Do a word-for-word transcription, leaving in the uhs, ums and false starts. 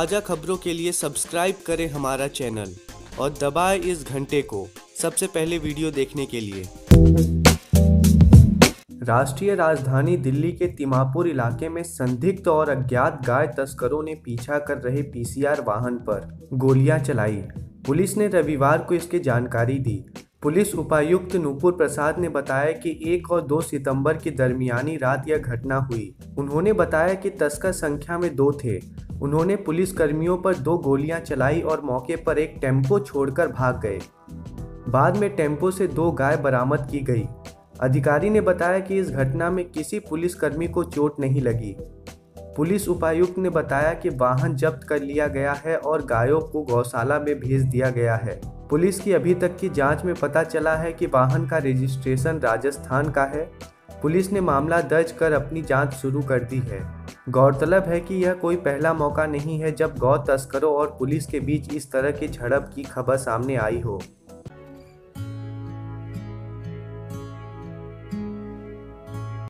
ताज़ा खबरों के लिए सब्सक्राइब करें हमारा चैनल और दबाएं इस घंटे को सबसे पहले वीडियो देखने के लिए। राष्ट्रीय राजधानी दिल्ली के तिमारपुर इलाके में संदिग्ध और अज्ञात गाय तस्करों ने पीछा कर रहे पीसीआर वाहन पर गोलियां चलाई। पुलिस ने रविवार को इसकी जानकारी दी। पुलिस उपायुक्त नूपुर प्रसाद ने बताया कि एक और दो सितंबर की दरमियानी रात यह घटना हुई। उन्होंने बताया कि तस्कर संख्या में दो थे। उन्होंने पुलिस कर्मियों पर दो गोलियां चलाई और मौके पर एक टेम्पो छोड़कर भाग गए। बाद में टेम्पो से दो गाय बरामद की गई। अधिकारी ने बताया कि इस घटना में किसी पुलिसकर्मी को चोट नहीं लगी। पुलिस उपायुक्त ने बताया कि वाहन जब्त कर लिया गया है और गायों को गौशाला में भेज दिया गया है। पुलिस की अभी तक की जांच में पता चला है कि वाहन का रजिस्ट्रेशन राजस्थान का है। पुलिस ने मामला दर्ज कर अपनी जांच शुरू कर दी है। गौरतलब है कि यह कोई पहला मौका नहीं है जब गौ तस्करों और पुलिस के बीच इस तरह की झड़प की खबर सामने आई हो।